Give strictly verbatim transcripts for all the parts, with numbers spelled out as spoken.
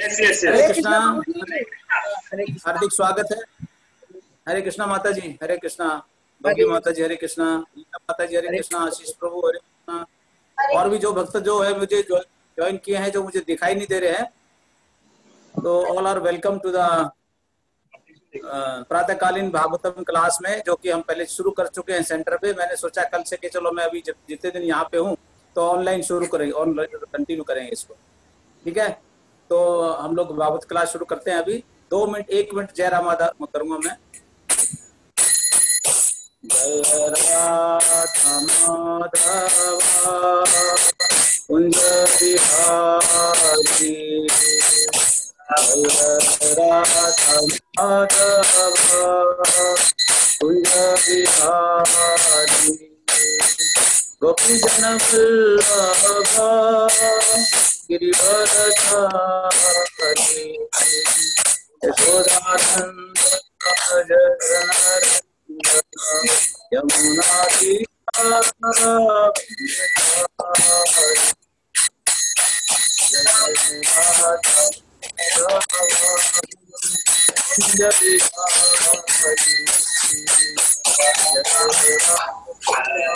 Yes yes Hare Krishna, हार्दिक स्वागत है। हरे कृष्णा माता जी, हरे कृष्णा भगवी माता जी, हरे कृष्णा माता जी, हरे कृष्णा आशीष प्रभु, हरे कृष्णा। और भी जो भक्त जो है मुझे ज्वाइन किए हैं जो मुझे दिखाई नहीं दे रहे हैं, तो all are welcome to the प्रातःकालीन भागवतम क्लास में, जो कि हम पहले शुरू कर चुके हैं सेंटर पे। मैंने सोचा कल से कि चलो मैं अभी जितने दिन यहाँ पे हूँ तो ऑनलाइन शुरू करेंगे, ऑनलाइन कंटिन्यू करेंगे इसको, ठीक है। तो हम लोग भागवत क्लास शुरू करते हैं। अभी दो मिनट, एक मिनट जय रामा करूंगा मैं। जय राधा माधवा कुंज बिहारी, जय राधा माधवा कुंज बिहारी, गोपी जन बल्लभा गिरिवर धारी, यशोदानंद जगन्नाथ यमुना तीरा Hare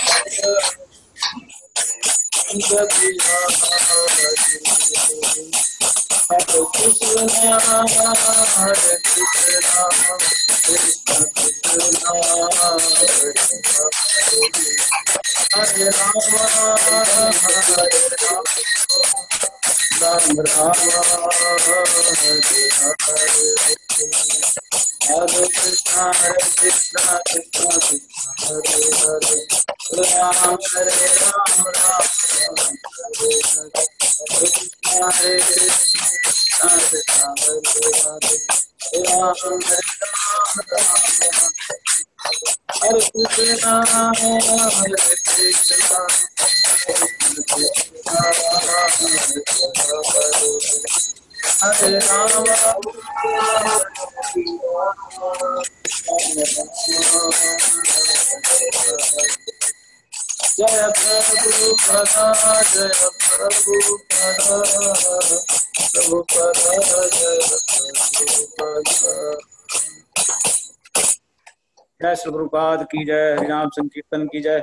Krishna, Krishna Krishna, Hare Hare, Hare Rama, Rama Rama, Hare Hare. Hare Krishna, Krishna Krishna, Hare Hare, Hare Rama, Rama Rama, Hare Hare. Hare Hare. Jaya Prabhupada, Jaya Prabhupada, Prabhupada, Jaya Prabhupada. जय श्री प्रभुपाद की जय, हरिनाम संकीर्तन की जय।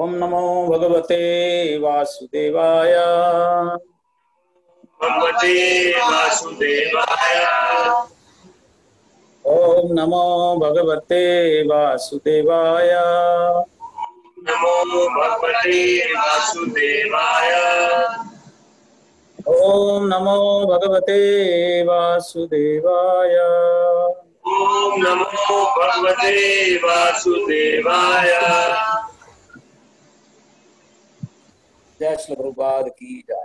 ओम नमो भगवते वासुदेवाय, भगवते वासुदेवाय, ओम नमो भगवते वासुदेवाय, नमो भगवते वासुदेवाय, ओम नमो भगवते वासुदेवाय, ओम नमो भगवते वासुदेवाय। जय श्री प्रभुपाद की जय।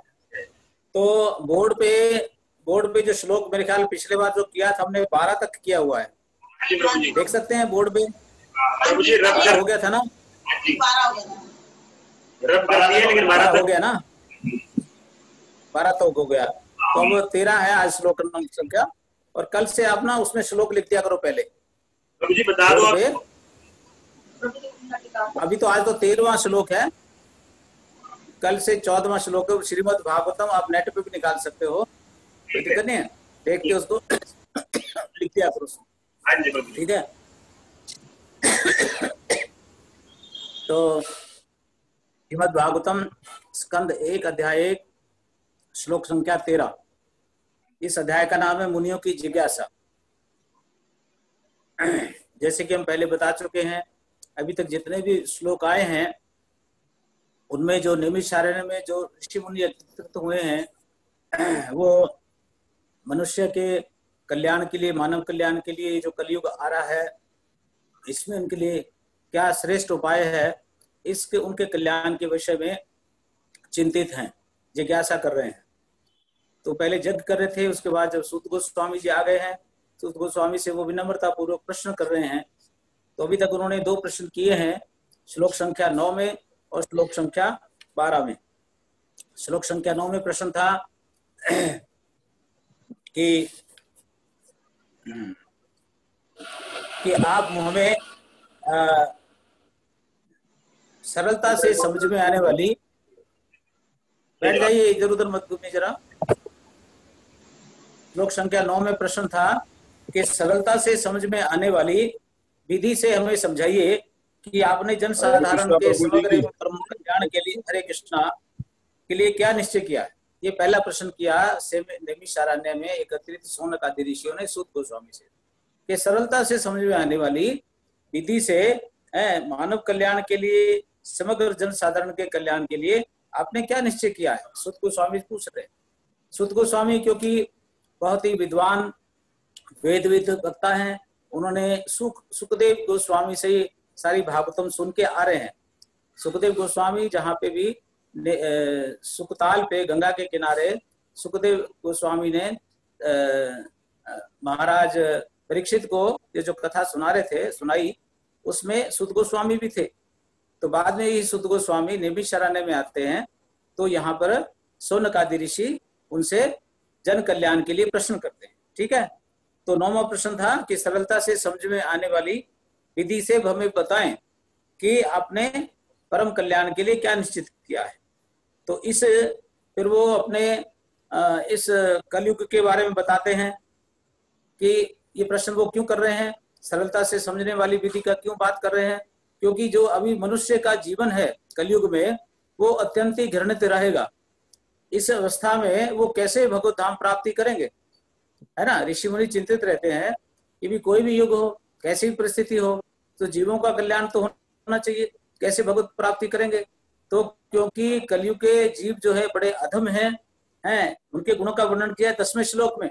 तो बोर्ड पे बोर्ड पे जो श्लोक मेरे ख्याल पिछले बार जो किया था हमने बारह तक किया हुआ है, देख सकते हैं बोर्ड पे। बारह हो गया था ना, बारह हो गया ना, बारह तो हो गया, तो हम तेरह है आज श्लोक संख्या। और कल से आप ना उसमें श्लोक लिख दिया करो पहले, बता दो। अभी तो आज तो तेरहवां श्लोक है, कल से चौदहवां श्लोक है। श्रीमद भागवतम आप नेट पे भी निकाल सकते हो, दिक्कत नहीं है, देख के उसको लिख दिया करो, ठीक है। तो श्रीमद् भागवतम स्कंद एक अध्याय एक श्लोक संख्या तेरह, इस अध्याय का नाम है मुनियों की जिज्ञासा। जैसे कि हम पहले बता चुके हैं, अभी तक जितने भी श्लोक आए हैं उनमें जो नैमिषारण्य में जो ऋषि मुनि एकत्रित हुए हैं वो मनुष्य के कल्याण के लिए, मानव कल्याण के लिए, जो कलयुग आ रहा है इसमें उनके लिए क्या श्रेष्ठ उपाय है, इसके उनके कल्याण के विषय में चिंतित हैं, जिज्ञासा कर रहे हैं। तो पहले यज्ञ कर रहे थे, उसके बाद जब सूत गोस्वामी जी आ गए हैं, सूत गोस्वामी से वो विनम्रता पूर्वक प्रश्न कर रहे हैं। तो अभी तक उन्होंने दो प्रश्न किए हैं, श्लोक संख्या नौ में और श्लोक संख्या बारह में। श्लोक संख्या नौ में प्रश्न था कि, कि आप हमें आ, सरलता से समझ में आने वाली, बैठ जाइए इधर उधर मत घूमिए जरा, श्लोक संख्या नौ में प्रश्न था कि सरलता से समझ में आने वाली विधि से हमें समझाइए कि आपने जनसाधारण के समग्र कल्याण के लिए हरे कृष्णा के लिए क्या निश्चय किया है। ये पहला प्रश्न किया नैमिषारण्य में एकत्रित शौनकादि ऋषियों ने सूत गोस्वामी से कि सरलता से समझ में आने वाली विधि से मानव कल्याण के लिए, समग्र जनसाधारण के कल्याण के लिए आपने क्या निश्चय किया है, सूत गोस्वामी पूछ रहे। सूत गोस्वामी क्योंकि बहुत ही विद्वान वेदविद वक्ता हैं, उन्होंने सुख सुखदेव गोस्वामी से सारी भागवतम सुन के आ रहे हैं। सुखदेव गोस्वामी जहाँ पे भी सुखताल पे गंगा के किनारे सुखदेव गोस्वामी ने महाराज परीक्षित को ये जो कथा सुना रहे थे सुनाई, उसमें सूत गोस्वामी भी थे। तो बाद में ये सूत गोस्वामी नैमिषारण्य में आते हैं तो यहाँ पर शौनकादि ऋषि उनसे जन कल्याण के लिए प्रश्न करते हैं। ठीक है, तो नौवा प्रश्न था कि सरलता से समझ में आने वाली विधि से हमें बताएं कि आपने परम कल्याण के लिए क्या निश्चित किया है। तो इस फिर वो अपने इस कलयुग के बारे में बताते हैं कि ये प्रश्न वो क्यों कर रहे हैं, सरलता से समझने वाली विधि का क्यों बात कर रहे हैं, क्योंकि जो अभी मनुष्य का जीवन है कलयुग में वो अत्यंत ही घृणित रहेगा। इस अवस्था में वो कैसे भगवत धाम प्राप्ति करेंगे, है ना। ऋषि मुनि चिंतित रहते हैं कि भी कोई भी युग हो, कैसी भी परिस्थिति हो, तो जीवों का कल्याण तो होना चाहिए, कैसे भगवत प्राप्ति करेंगे। तो क्योंकि कलयुग के जीव जो है बड़े अधम हैं, हैं उनके गुणों का वर्णन किया है दसवें श्लोक में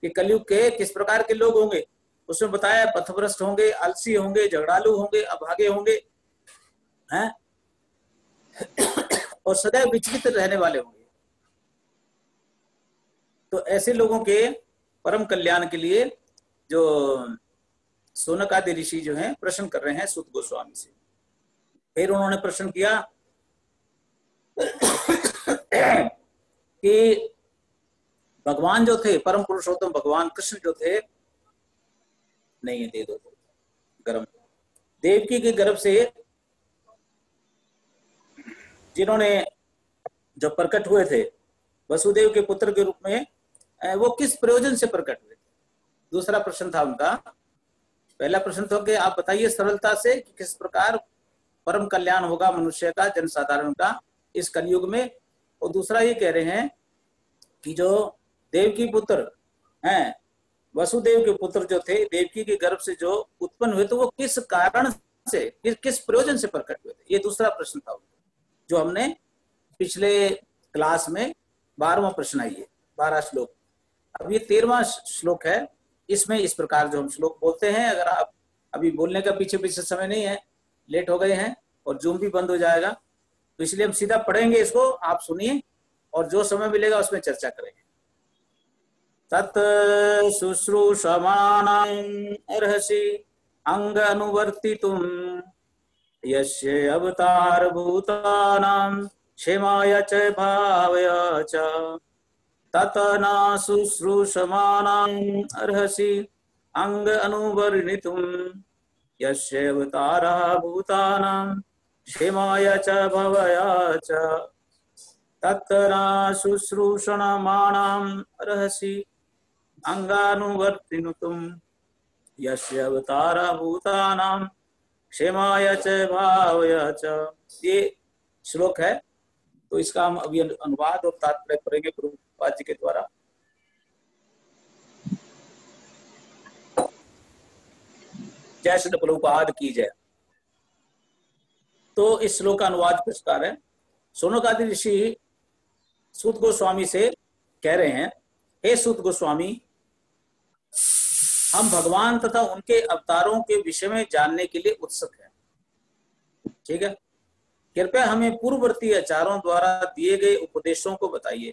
कि कलयुग के किस प्रकार के लोग होंगे। उसमें बताया पथभ्रष्ट होंगे, आलसी होंगे, झगड़ालू होंगे, अभागे होंगे, हैं और सदैव विचलित रहने वाले होंगे। तो ऐसे लोगों के परम कल्याण के लिए जो शौनकादि ऋषि जो हैं प्रश्न कर रहे हैं सूत गोस्वामी से। फिर उन्होंने प्रश्न किया कि भगवान जो थे, परम पुरुषोत्तम भगवान कृष्ण जो थे, नहीं है दे दो गर्भ देवकी के गर्भ से जिन्होंने जो प्रकट हुए थे वसुदेव के पुत्र के रूप में, वो किस प्रयोजन से प्रकट हुए थे। दूसरा प्रश्न था उनका, पहला प्रश्न था कि आप बताइए सरलता से कि किस प्रकार परम कल्याण होगा मनुष्य का, जनसाधारण का इस कलयुग में। और दूसरा ये कह रहे हैं कि जो देवकी पुत्र हैं, वसुदेव के पुत्र जो थे, देवकी के गर्भ से जो उत्पन्न हुए, तो वो किस कारण से, किस किस प्रयोजन से प्रकट हुए थे। ये दूसरा प्रश्न था जो हमने पिछले क्लास में बारहवां प्रश्न आई है, बारह श्लोक। अब ये तेरहवां श्लोक है, इसमें इस प्रकार जो हम श्लोक बोलते हैं। अगर आप अभी बोलने का पीछे पीछे समय नहीं है, लेट हो गए हैं और जूम भी बंद हो जाएगा, तो इसलिए हम सीधा पढ़ेंगे इसको, आप सुनिए और जो समय मिलेगा उसमें चर्चा करेंगे। तत् शुश्रूषमाणं अर्हसि अंग अनुवर्तितुं यस्य अवतार भूतानां क्षेमाय च भावय च तत् न शुश्रूषमाणं अर्हसि अंग अनुवर्णितुं यस्य अवतार भूतानां क्षेमाय च भावय च तत् न शुश्रूषमाणं अर्हसि अंगानुवर्तिनुतुं यस्य अवतार भूतानां क्षेमाय च भावय च। ये श्लोक है, तो इसका हम अभी अनुवाद और तात्पर्य करेंगे प्रभुपाद जी के द्वारा। जय श्री प्रभुपाद की जय। तो इस श्लोक का अनुवाद प्रस्ताव है। शौनकादि ऋषि सूत गोस्वामी से कह रहे हैं, हे सूत गोस्वामी, हम भगवान तथा उनके अवतारों के विषय में जानने के लिए उत्सुक हैं। ठीक है, कृपया हमें पूर्ववर्ती आचार्यों द्वारा दिए गए उपदेशों को बताइए,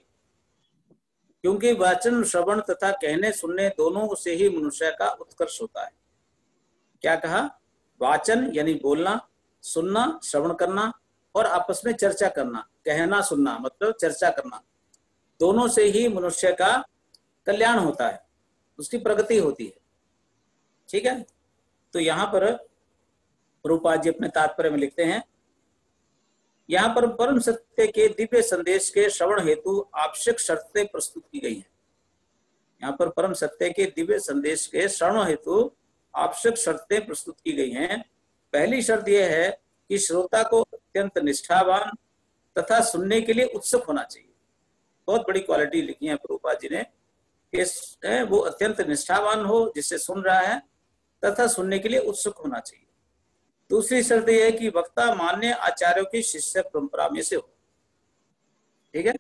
क्योंकि वाचन श्रवण तथा कहने सुनने दोनों से ही मनुष्य का उत्कर्ष होता है। क्या कहा, वाचन यानी बोलना, सुनना श्रवण करना और आपस में चर्चा करना, कहना सुनना मतलब चर्चा करना, दोनों से ही मनुष्य का कल्याण होता है, उसकी प्रगति होती है। ठीक है, तो यहाँ पर रूपा जी अपने तात्पर्य में लिखते हैं, यहाँ पर परम सत्य के दिव्य संदेश के श्रवण हेतु आवश्यक शर्तें प्रस्तुत की गई हैं। यहाँ पर परम सत्य के दिव्य संदेश के श्रवण हेतु आवश्यक शर्तें प्रस्तुत की गई हैं। पहली शर्त यह है कि श्रोता को अत्यंत निष्ठावान तथा सुनने के लिए उत्सुक होना चाहिए। बहुत बड़ी क्वालिटी लिखी है प्रभुपाद जी ने कि वो अत्यंत निष्ठावान हो जिससे सुन रहा है तथा सुनने के लिए उत्सुक होना चाहिए। दूसरी शर्त यह है कि वक्ता मान्य आचार्यों की शिष्य परंपरा में से हो। ठीक है,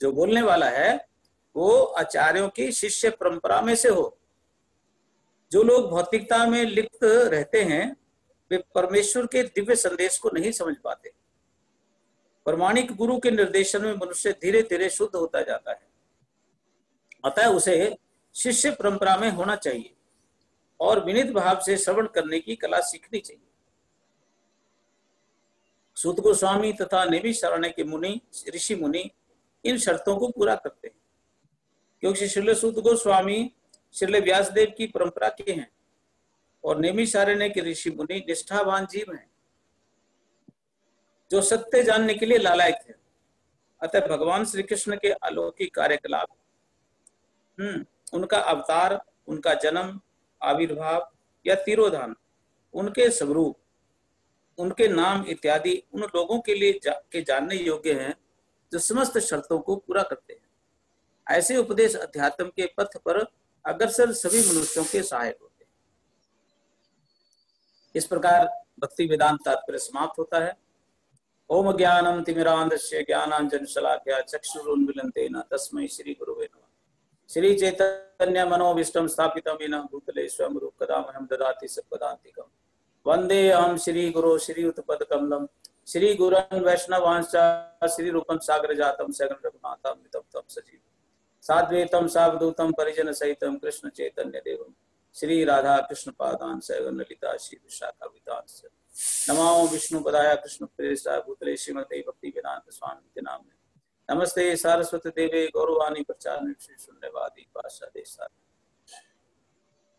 जो बोलने वाला है वो आचार्यों की शिष्य परंपरा में से हो। जो लोग भौतिकता में लिप्त रहते हैं वे परमेश्वर के दिव्य संदेश को नहीं समझ पाते। प्रमाणिक गुरु के निर्देशन में मनुष्य धीरे धीरे शुद्ध होता जाता है, अतः उसे शिष्य परंपरा में होना चाहिए और विनीत भाव से श्रवण करने की कला सीखनी चाहिए। सुत गोस्वामी तथा नैमिषारण्य के मुनि ऋषि मुनि इन शर्तों को पूरा करते हैं, क्योंकि श्रील सुत गोस्वामी श्रील व्यासदेव की परंपरा के हैं और नैमिषारण्य के ऋषि मुनि निष्ठावान जीव हैं जो सत्य जानने के लिए लालायक है। अतः भगवान श्री कृष्ण के अलौकिक कार्यकलाप, हम्म उनका अवतार, उनका जन्म, आविर्भाव या तिरोधान, उनके स्वरूप, उनके नाम इत्यादि उन लोगों के लिए जा, के जानने योग्य हैं जो समस्त शर्तों को पूरा करते हैं। ऐसे उपदेश अध्यात्म के पथ पर अग्रसर सभी मनुष्यों के सहायक होते हैं। इस प्रकार भक्ति वेदांत तात्पर्य समाप्त होता है। ओम ज्ञानम तिमिरांधस्य ज्ञानांजन शलाकया चक्षुरुन्मीलितेन तस्मै श्री गुरुवे नमः। श्री चैतन्य मनोविष्टं स्थापितं येन भूतले स्वयं रूपकदामहं ददाति सर्वदान्तिकं वंदे अहं श्री गुरो श्री उत्पदकमलं श्री गुरुन् वैष्णवांश्च श्री रूपं सागर जातं सगण रघुनाथं तप्तं सजीवं साद्वैतं सावधूतं परिजन सहितं कृष्ण चैतन्य देवं श्री राधा कृष्ण पादान सगण ललिता श्री विशाखावितांश्च नमो विष्णु पदाय कृष्ण प्रेष्ठाय भूतले श्रीमते भक्ति वेदांत स्वामी के नाम में। नमस्ते सारस्वती देवे गौरवाणी प्रचारिणी श्री शून्यवादी पाशादेशाय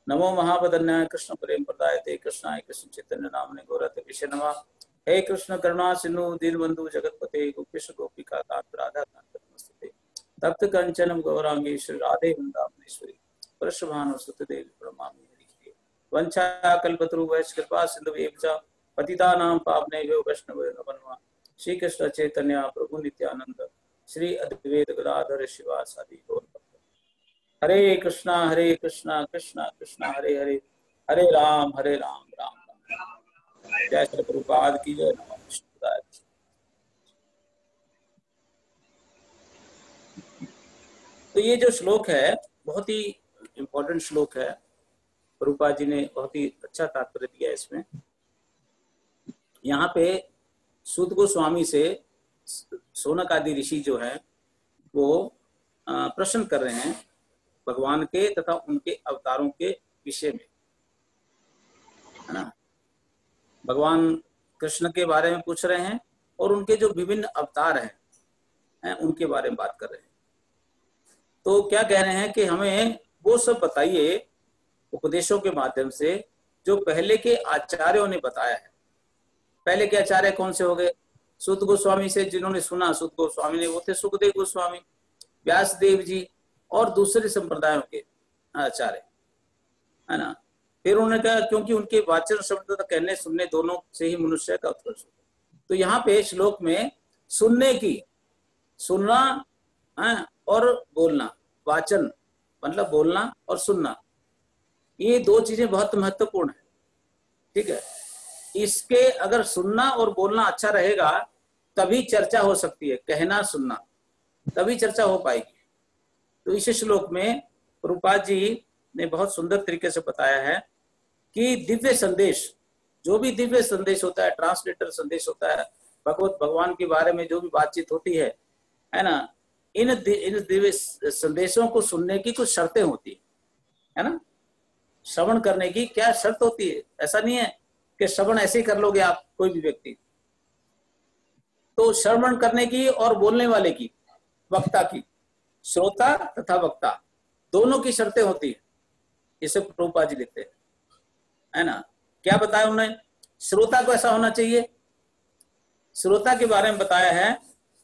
नमो महावदन्याय कृष्ण प्रेम प्रदाय ते कृष्णाय कृष्ण चैतन्य नामने गौरते विषय नमः। हे कृष्ण करुणा सिंधु दीनबंधु जगतपते गोपेश गोपिका कांत राधा कांत नमस्ते तप्त कंचन गौरांगी श्री राधे वृंदावनेश्वरी परशुभानुसुत देवी प्रणमामि हरिः। वंशा कल्पतरु वैश्य कृपा सिंधु एवचा पतितानां पावनेभ्यो वैष्णवेभ्यो नमो नमः। श्री कृष्ण चैतन्य प्रभु नित्यानंद श्री अद्वैत गदाधर शिवासादि गौर भक्त। हरे कृष्णा हरे कृष्णा कृष्णा कृष्णा हरे हरे हरे राम हरे राम राम राम। जय श्री प्रभुपाद की जय। नमस्कार। तो ये जो श्लोक है बहुत ही इम्पोर्टेंट श्लोक है। प्रभुपाद जी ने बहुत ही अच्छा तात्पर्य दिया है इसमें। यहाँ पे सुत गोस्वामी से शौनक आदि ऋषि जो है वो प्रश्न कर रहे हैं भगवान के तथा उनके अवतारों के विषय में, है ना। भगवान कृष्ण के बारे में पूछ रहे हैं और उनके जो विभिन्न अवतार हैं हैं उनके बारे में बात कर रहे हैं। तो क्या कह रहे हैं कि हमें वो सब बताइए उपदेशों के माध्यम से जो पहले के आचार्यों ने बताया है। पहले के आचार्य कौन से हो गए? सुत गोस्वामी से जिन्होंने सुना सुत गोस्वामी ने, वो थे सुखदेव गोस्वामी, व्यासदेव जी और दूसरे संप्रदायों के आचार्य, है ना। फिर उन्होंने कहा क्योंकि उनके वाचन शब्द तथा कहने सुनने दोनों से ही मनुष्य का उत्कर्ष होता है। तो यहाँ पे श्लोक में सुनने की, सुनना है और बोलना, वाचन मतलब बोलना और सुनना, ये दो चीजें बहुत महत्वपूर्ण है। ठीक है, इसके अगर सुनना और बोलना अच्छा रहेगा तभी चर्चा हो सकती है। कहना सुनना तभी चर्चा हो पाएगी। तो इस श्लोक में प्रभुपाद जी ने बहुत सुंदर तरीके से बताया है कि दिव्य संदेश, जो भी दिव्य संदेश होता है, ट्रांसलेटर संदेश होता है, भगवत भगवान के बारे में जो भी बातचीत होती है, है ना, इन दि, इन दिव्य संदेशों को सुनने की कुछ शर्तें होती है, है ना। श्रवण करने की क्या शर्त होती है? ऐसा नहीं है कि श्रवण ऐसे ही कर लोगे आप, कोई भी व्यक्ति। तो श्रवण करने की और बोलने वाले की, वक्ता की, श्रोता तथा वक्ता दोनों की शर्तें होती है। इसे प्रभुपाद जी लिखते हैं, है ना। क्या बताया उन्होंने? श्रोता को ऐसा होना चाहिए, श्रोता के बारे में बताया है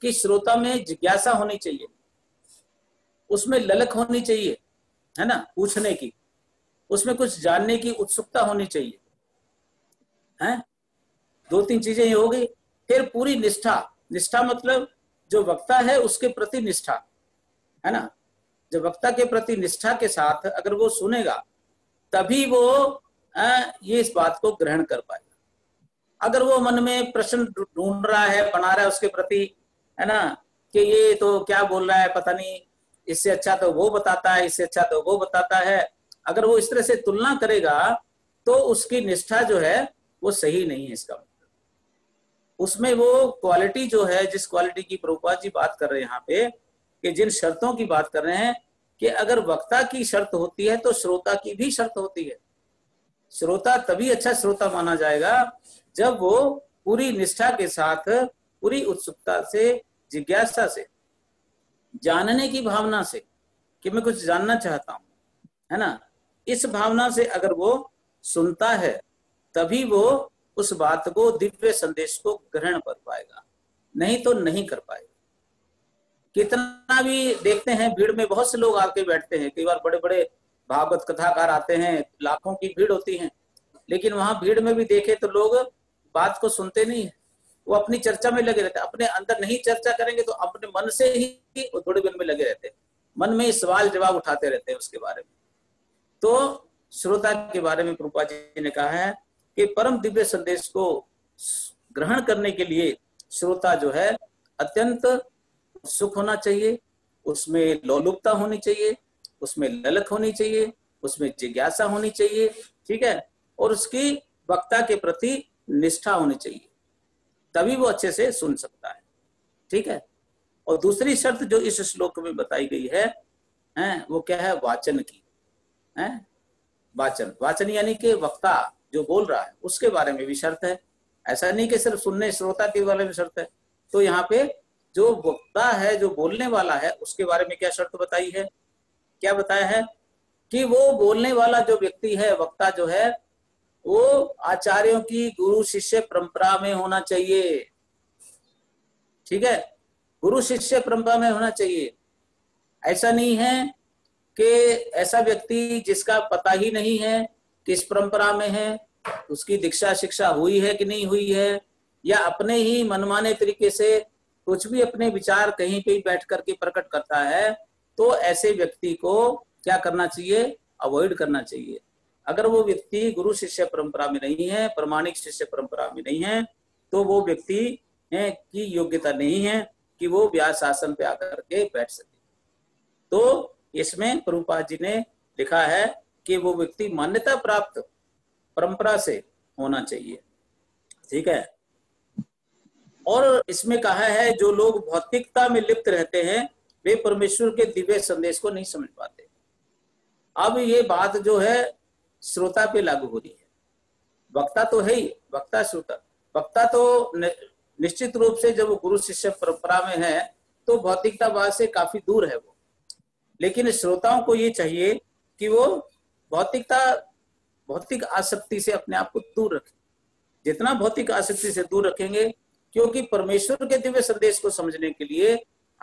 कि श्रोता में जिज्ञासा होनी चाहिए, उसमें ललक होनी चाहिए, है ना, पूछने की, उसमें कुछ जानने की उत्सुकता होनी चाहिए, हैं? दो तीन चीजें ये हो गई। फिर पूरी निष्ठा, निष्ठा मतलब जो वक्ता है उसके प्रति निष्ठा, है ना, जो वक्ता के प्रति निष्ठा के साथ अगर वो सुनेगा तभी वो आ, ये इस बात को ग्रहण कर पाएगा। अगर वो मन में प्रश्न ढूंढ रहा है, बना रहा है उसके प्रति, है ना, कि ये तो क्या बोल रहा है, पता नहीं, इससे अच्छा तो वो बताता है, इससे अच्छा तो वो बताता है, अगर वो इस तरह से तुलना करेगा तो उसकी निष्ठा जो है वो सही नहीं है। इसका उसमें वो क्वालिटी जो है, जिस क्वालिटी की प्रभुपाद जी बात कर रहे हैं यहाँ पे, कि जिन शर्तों की बात कर रहे हैं, कि अगर वक्ता की शर्त होती है तो श्रोता की भी शर्त होती है। श्रोता तभी अच्छा श्रोता माना जाएगा जब वो पूरी निष्ठा के साथ, पूरी उत्सुकता से, जिज्ञासा से, जानने की भावना से कि मैं कुछ जानना चाहता हूँ, है ना, इस भावना से अगर वो सुनता है तभी वो उस बात को, दिव्य संदेश को ग्रहण कर पाएगा, नहीं तो नहीं कर पाएगा। कितना भी देखते हैं भीड़ में बहुत से लोग आके बैठते हैं, कई बार बड़े बड़े भागवत कथाकार आते हैं, लाखों की भीड़ होती है, लेकिन वहां भीड़ में भी देखे तो लोग बात को सुनते नहीं है, वो अपनी चर्चा में लगे रहते हैं। अपने अंदर नहीं चर्चा करेंगे तो अपने मन से ही वो थोड़े दिन में लगे रहते हैं, मन में सवाल जवाब उठाते रहते हैं उसके बारे में। तो श्रोता के बारे में प्रभुपाद जी ने कहा है कि परम दिव्य संदेश को ग्रहण करने के लिए श्रोता जो है अत्यंत सुख होना चाहिए, उसमें लोलुपता होनी चाहिए, उसमें ललक होनी चाहिए, उसमें जिज्ञासा होनी चाहिए, ठीक है, और उसकी वक्ता के प्रति निष्ठा होनी चाहिए, तभी वो अच्छे से सुन सकता है, ठीक है। और दूसरी शर्त जो इस श्लोक में बताई गई है, है वो क्या है, वाचन की, है वाचन, वाचन यानी कि वक्ता जो बोल रहा है उसके बारे में भी शर्त है। ऐसा नहीं कि सिर्फ सुनने, श्रोता के बारे में शर्त है। तो यहाँ पे जो वक्ता है, जो बोलने वाला है, उसके बारे में क्या शर्त बताई है, क्या बताया है, कि वो बोलने वाला जो व्यक्ति है, वक्ता जो है, वो आचार्यों की गुरु शिष्य परंपरा में होना चाहिए, ठीक है, गुरु शिष्य परंपरा में होना चाहिए। ऐसा नहीं है कि ऐसा व्यक्ति जिसका पता ही नहीं है किस परंपरा में है, उसकी दीक्षा शिक्षा हुई है कि नहीं हुई है, या अपने ही मनमाने तरीके से कुछ भी अपने विचार कहीं पे बैठ करके प्रकट करता है, तो ऐसे व्यक्ति को क्या करना चाहिए, अवॉइड करना चाहिए। अगर वो व्यक्ति गुरु शिष्य परंपरा में नहीं है, प्रमाणिक शिष्य परंपरा में नहीं है, तो वो व्यक्ति की योग्यता नहीं है कि वो व्यास आसन पे आकर के बैठ सके। तो इसमें प्रभुपाद जी ने लिखा है कि वो व्यक्ति मान्यता प्राप्त परंपरा से होना चाहिए, ठीक है। और इसमें कहा है जो लोग भौतिकता में लिप्त रहते हैं वे परमेश्वर के दिव्य संदेश को नहीं समझ पाते। अब ये बात जो है श्रोता पे लागू हो रही है। वक्ता तो है ही, वक्ता श्रोता, वक्ता तो निश्चित रूप से जब वो गुरु शिष्य परंपरा में है तो भौतिकतावाद से काफी दूर है वो, लेकिन श्रोताओं को ये चाहिए कि वो भौतिकता, भौतिक आसक्ति से अपने आप को दूर रखें। जितना भौतिक आसक्ति से दूर रखेंगे, क्योंकि परमेश्वर के दिव्य संदेश को समझने के लिए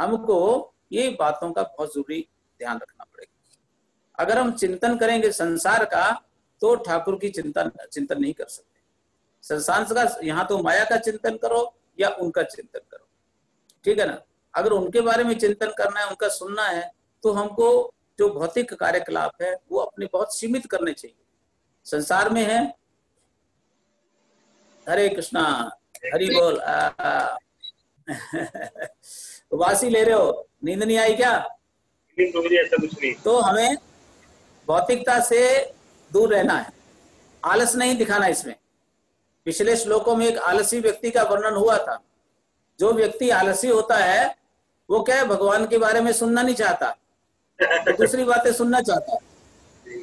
हमको ये बातों का बहुत जरूरी ध्यान रखना पड़ेगा। अगर हम चिंतन करेंगे संसार का तो ठाकुर की चिंतन चिंतन नहीं कर सकते। संसार का, यहाँ तो माया का चिंतन करो या उनका चिंतन करो, ठीक है ना। अगर उनके बारे में चिंतन करना है, उनका सुनना है, तो हमको जो भौतिक कार्यकलाप है वो अपने बहुत सीमित करने चाहिए। संसार में है, हरे कृष्णा हरि बोल, वासी ले रहे हो, नींद नहीं आई क्या? ऐसा कुछ नहीं। तो हमें भौतिकता से दूर रहना है, आलस नहीं दिखाना। इसमें पिछले श्लोकों में एक आलसी व्यक्ति का वर्णन हुआ था। जो व्यक्ति आलसी होता है वो क्या है, भगवान के बारे में सुनना नहीं चाहता, तो दूसरी बातें सुनना चाहता है,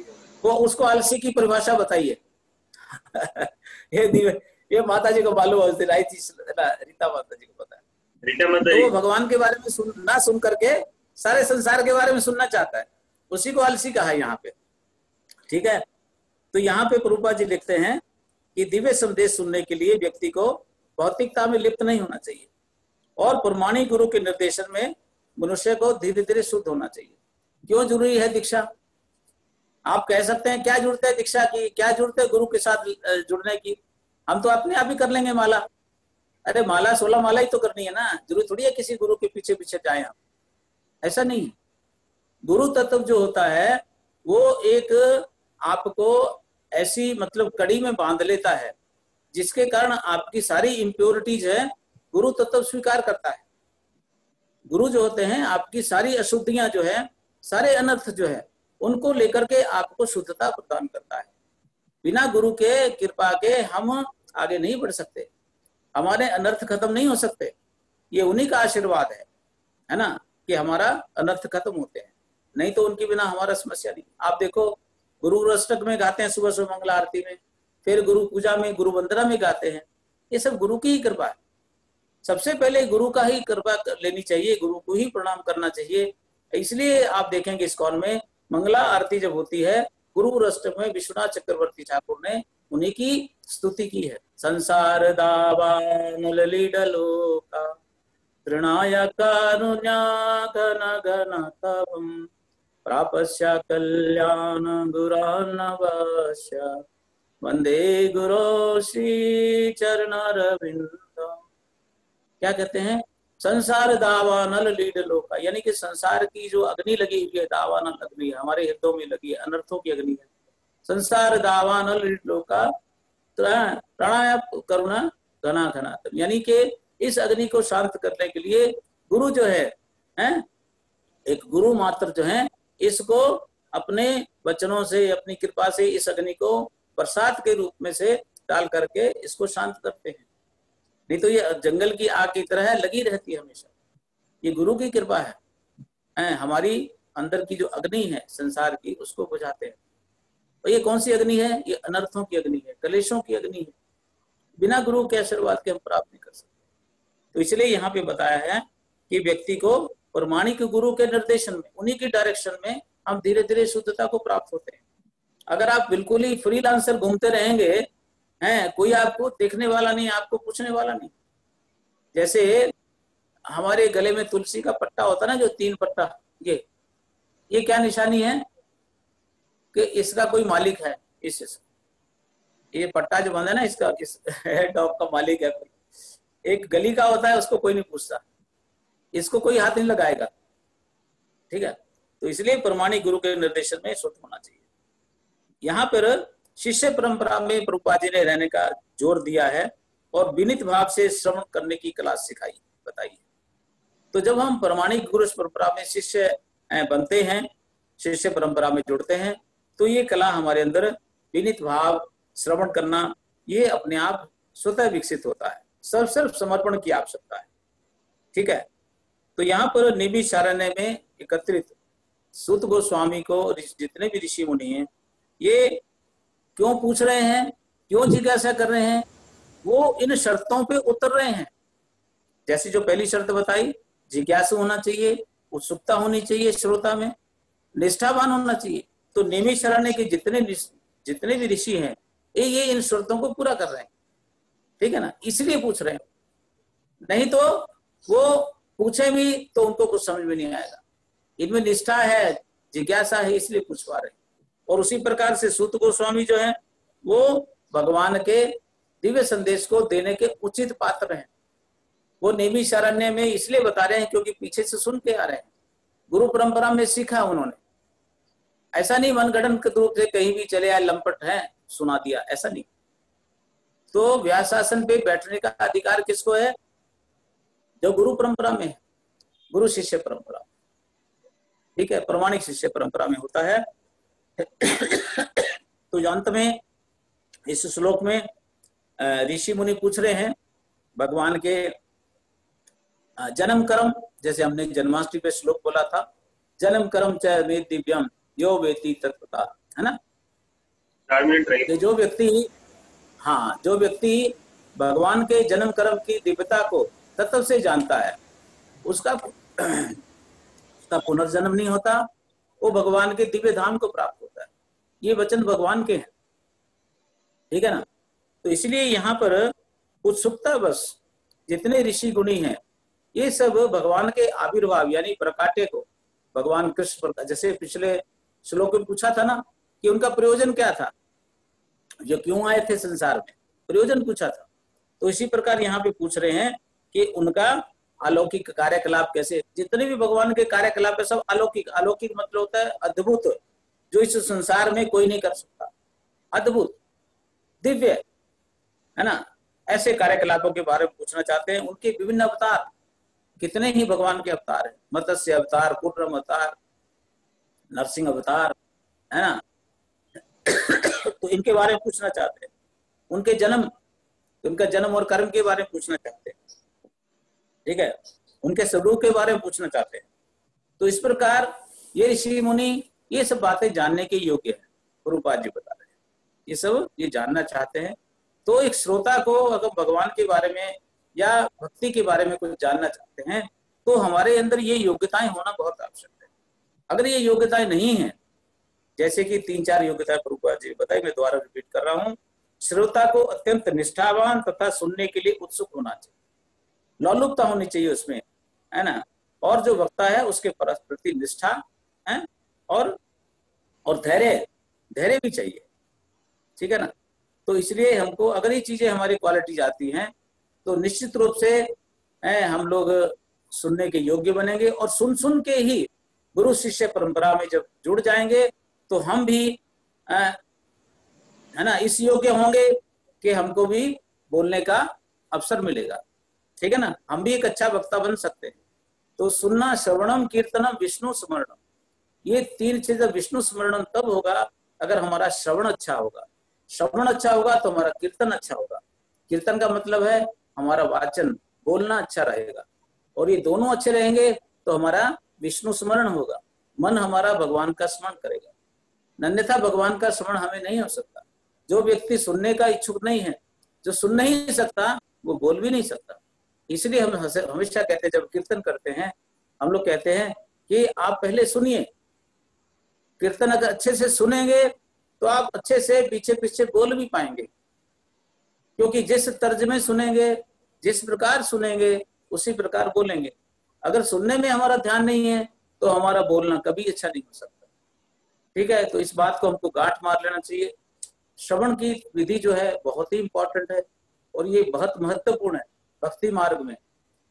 वो उसको आलसी की परिभाषा बताइए। ये ये माता जी को मालूम है, रीता माता जी को पता है। रीता माता तो वो भगवान के बारे में सुन ना सुन करके सारे संसार के बारे में सुनना चाहता है, उसी को आलसी कहा है यहाँ पे, ठीक है। तो यहाँ पे प्रभुपाद जी लिखते हैं कि दिव्य संदेश सुनने के लिए व्यक्ति को भौतिकता में लिप्त नहीं होना चाहिए, और प्रमाणिक गुरु के निर्देशन में मनुष्य को धीरे धीरे शुद्ध होना चाहिए। क्यों जरूरी है दीक्षा? आप कह सकते हैं क्या जुड़ते हैं दीक्षा की, क्या जुड़ते हैं गुरु के साथ जुड़ने की, हम तो अपने आप ही कर लेंगे माला। अरे माला सोलह माला ही तो करनी है ना, जरूर थोड़ी है किसी गुरु के पीछे पीछे जाए हम, ऐसा नहीं। गुरु तत्व जो होता है वो एक आपको ऐसी मतलब कड़ी में बांध लेता है जिसके कारण आपकी सारी इम्प्योरिटीज है गुरु तत्व स्वीकार करता है। गुरु जो होते हैं आपकी सारी अशुद्धियां जो है, सारे अनर्थ जो है, उनको लेकर के आपको शुद्धता प्रदान करता है। बिना गुरु के कृपा के हम आगे नहीं बढ़ सकते, हमारे अनर्थ खत्म नहीं हो सकते। ये उन्हीं का आशीर्वाद है, है ना, कि हमारा अनर्थ खत्म होते हैं, नहीं तो उनके बिना हमारा समस्या नहीं। आप देखो गुरु अष्टक में गाते हैं सुबह सुबह मंगला आरती में, फिर गुरु पूजा में, गुरु वंदना में गाते हैं, ये सब गुरु की ही कृपा है। सबसे पहले गुरु का ही कृपा लेनी चाहिए, गुरु को ही प्रणाम करना चाहिए। इसलिए आप देखेंगे इस्कॉन में मंगला आरती जब होती है, गुरु अष्टक में विश्वनाथ चक्रवर्ती ठाकुर ने उन्हीं की स्तुति की है। संसार दावान ललिडलोका तृणाया कारुण्या घन घन तवम प्रापस्या कल्याण गुरान्नवास्या वंदे गुरो श्री चरणारविंदम। क्या कहते हैं, संसार दावानल लीड लोका, यानी कि संसार की जो अग्नि लगी हुई है, दावानल अग्नि हमारे हृदयों में लगी है, अनर्थों की अग्नि है। संसार दावानल लीड लोका प्रणय करुणा घना घना, यानी कि इस अग्नि को शांत करने के लिए गुरु जो है, है एक गुरु मात्र जो है, इसको अपने वचनों से, अपनी कृपा से इस अग्नि को बरसात के रूप में से डाल करके इसको शांत करते हैं। नहीं तो ये जंगल की आग की तरह है, लगी रहती है हमेशा। ये गुरु की कृपा है, हैं हमारी अंदर की जो अग्नि है संसार की, उसको बुझाते हैं। और ये कौन सी अग्नि है, ये अनर्थों की अग्नि है, कलेशों की अग्नि है। बिना गुरु के आशीर्वाद के हम प्राप्त नहीं कर सकते। तो इसलिए यहाँ पे बताया है कि व्यक्ति को प्रमाणिक गुरु के निर्देशन में, उन्हीं की डायरेक्शन में हम धीरे धीरे शुद्धता को प्राप्त होते हैं। अगर आप बिल्कुल ही फ्रीलांसर घूमते रहेंगे, है कोई आपको देखने वाला नहीं, आपको पूछने वाला नहीं। जैसे हमारे गले में तुलसी का पट्टा होता ना, जो तीन पट्टा, ये ये क्या निशानी है कि इसका कोई मालिक है। इस ये पट्टा जो बंधा है ना, इसका इस डॉग का मालिक है कोई। एक गली का होता है, उसको कोई नहीं पूछता, इसको कोई हाथ नहीं लगाएगा, ठीक है। तो इसलिए प्रमाणिक गुरु के निर्देशन में शुद्ध होना चाहिए। यहाँ पर शिष्य परंपरा में प्रभुपाद जी ने रहने का जोर दिया है और विनीत भाव से श्रवण करने की कला सिखाई बताई। तो जब हम प्रमाणिक गुरु परंपरा में शिष्य बनते हैं, शिष्य परंपरा में जुड़ते हैं, तो ये कला हमारे अंदर विनीत भाव, श्रवण करना, ये अपने आप स्वतः विकसित होता है। सर्व सर्व समर्पण की आवश्यकता है, ठीक है। तो यहाँ पर नैमिषारण्य में एकत्रित सूत गोस्वामी को जितने भी ऋषि मुनि हैं, ये क्यों पूछ रहे हैं, क्यों जिज्ञासा कर रहे हैं, वो इन शर्तों पे उतर रहे हैं। जैसे जो पहली शर्त बताई, जिज्ञासु होना चाहिए, उत्सुकता होनी चाहिए श्रोता में, निष्ठावान होना चाहिए। तो नैमिषारण्य के जितने जितने भी ऋषि हैं, ये ये इन शर्तों को पूरा कर रहे हैं, ठीक है ना। इसलिए पूछ रहे हैं, नहीं तो वो पूछे भी तो उनको कुछ समझ में नहीं आएगा। इनमें निष्ठा है, जिज्ञासा है, इसलिए पूछवा रहे हैं। और उसी प्रकार से सूत गोस्वामी जो है, वो भगवान के दिव्य संदेश को देने के उचित पात्र हैं। वो नैमिषारण्य में इसलिए बता रहे हैं क्योंकि पीछे से सुन के आ रहे हैं, गुरु परंपरा में सीखा उन्होंने। ऐसा नहीं मनगढ़ंत रूप से कहीं भी चले आए, लंपट है सुना दिया, ऐसा नहीं। तो व्यासासन पे बैठने का अधिकार किसको है, जो गुरु परंपरा में है, गुरु शिष्य परंपरा, ठीक है, प्रमाणिक शिष्य परंपरा में होता है। तो अंत में इस श्लोक में ऋषि मुनि पूछ रहे हैं भगवान के जन्म कर्म, जैसे हमने जन्माष्टमी पे श्लोक बोला था, जन्म कर्म च वेद दिव्यम यो वेति तत्पता, है ना। तो जो व्यक्ति, हाँ जो व्यक्ति भगवान के जन्म कर्म की दिव्यता को तत्व से जानता है, उसका उसका पुनर्जन्म नहीं होता, वो भगवान के दिव्य धाम को प्राप्त होता है। ये वचन भगवान के हैं, ठीक है ना। तो इसलिए यहाँ पर उत्सुकता बस जितने ऋषि गुणी हैं, ये सब भगवान के आविर्भाव यानी प्रकाट्य को, भगवान कृष्ण प्रकाश, जैसे पिछले श्लोक में पूछा था ना कि उनका प्रयोजन क्या था, जो क्यों आए थे संसार में, प्रयोजन पूछा था। तो इसी प्रकार यहाँ पे पूछ रहे हैं कि उनका अलौकिक कार्यकलाप कैसे, जितने भी भगवान के कार्यकलाप है सब अलौकिक। अलौकिक मतलब होता है अद्भुत, जो इस संसार में कोई नहीं कर सकता, अद्भुत दिव्य है ना। ऐसे कार्यकलापों के बारे में पूछना चाहते हैं। उनके विभिन्न अवतार, कितने ही भगवान के अवतार हैं, मत्स्य अवतार, कुर्म अवतार, नरसिंह अवतार, है ना। तो इनके बारे में पूछना चाहते हैं, उनके जन्म, उनका जन्म और कर्म के बारे में पूछना चाहते हैं, ठीक है, उनके स्वरूप के बारे में पूछना चाहते हैं। तो इस प्रकार ये ऋषि मुनि ये सब बातें जानने के योग्य है, रूपा जी बता रहे हैं, ये सब ये जानना चाहते हैं। तो एक श्रोता को अगर भगवान के बारे में या भक्ति के बारे में कुछ जानना चाहते हैं तो हमारे अंदर ये योग्यताएं होना बहुत आवश्यक है। अगर ये योग्यताएं नहीं है, जैसे कि तीन चार योग्यताएं रूपा जी बताई, मैं दोबारा रिपीट कर रहा हूँ, श्रोता को अत्यंत निष्ठावान तथा सुनने के लिए उत्सुक होना चाहिए, लौलुपता होनी चाहिए उसमें, है ना। और जो वक्ता है उसके प्रति निष्ठा है, और और धैर्य, धैर्य भी चाहिए, ठीक है ना। तो इसलिए हमको अगर ये चीजें हमारी क्वालिटी आती हैं तो निश्चित रूप से हम लोग सुनने के योग्य बनेंगे, और सुन सुन के ही गुरु शिष्य परंपरा में जब जुड़ जाएंगे तो हम भी है ना इस योग्य होंगे कि हमको भी बोलने का अवसर मिलेगा, ठीक है ना। हम भी एक अच्छा वक्ता बन सकते हैं। तो सुनना, श्रवणम, कीर्तनम, विष्णु स्मरणम, ये तीन चीजें। विष्णु स्मरणम तब होगा अगर हमारा श्रवण अच्छा होगा, श्रवण अच्छा होगा तो हमारा कीर्तन अच्छा होगा, कीर्तन का मतलब है हमारा वाचन, बोलना अच्छा रहेगा, और ये दोनों अच्छे रहेंगे तो हमारा विष्णु स्मरण होगा, मन हमारा भगवान का स्मरण करेगा, अन्यथा भगवान का स्मरण हमें नहीं हो सकता। जो व्यक्ति सुनने का इच्छुक नहीं है, जो सुन नहीं सकता, वो बोल भी नहीं सकता। इसलिए हम हमेशा कहते हैं, जब कीर्तन करते हैं हम लोग कहते हैं कि आप पहले सुनिए कीर्तन। अगर अच्छे से सुनेंगे तो आप अच्छे से पीछे पीछे बोल भी पाएंगे, क्योंकि जिस तर्ज में सुनेंगे, जिस प्रकार सुनेंगे, उसी प्रकार बोलेंगे। अगर सुनने में हमारा ध्यान नहीं है तो हमारा बोलना कभी अच्छा नहीं हो सकता, ठीक है। तो इस बात को हमको गांठ मार लेना चाहिए। श्रवण की विधि जो है बहुत ही इंपॉर्टेंट है, और ये बहुत महत्वपूर्ण है भक्ति मार्ग में।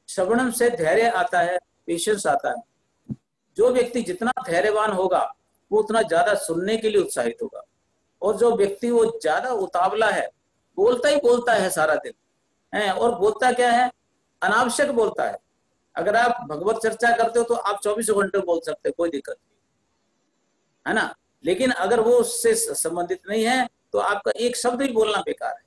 श्रवण से धैर्य आता है, पेशेंस आता है। जो व्यक्ति जितना धैर्यवान होगा वो उतना ज्यादा सुनने के लिए उत्साहित होगा, और जो व्यक्ति वो ज्यादा उतावला है, बोलता ही बोलता है सारा दिन है, और बोलता क्या है, अनावश्यक बोलता है। अगर आप भगवत चर्चा करते हो तो आप चौबीसों घंटे बोल सकते हो, कोई दिक्कत नहीं है ना। लेकिन अगर वो उससे संबंधित नहीं है तो आपका एक शब्द भी बोलना बेकार है।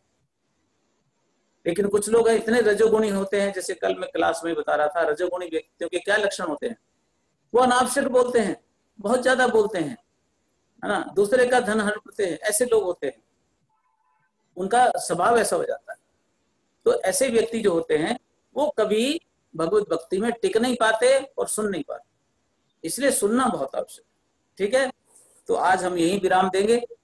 लेकिन कुछ लोग हैं इतने रजोगुणी होते हैं, जैसे कल मैं क्लास में बता रहा था, रजोगुणी व्यक्तियों के क्या लक्षण होते हैं, वो अनावश्यक बोलते हैं, बहुत ज्यादा बोलते हैं, है ना, दूसरे का धन हड़पते हैं, ऐसे लोग होते हैं, उनका स्वभाव ऐसा हो जाता है। तो ऐसे व्यक्ति जो होते हैं वो कभी भगवत भक्ति में टिक नहीं पाते और सुन नहीं पाते। इसलिए सुनना बहुत आवश्यक है, ठीक है। तो आज हम यही विराम देंगे।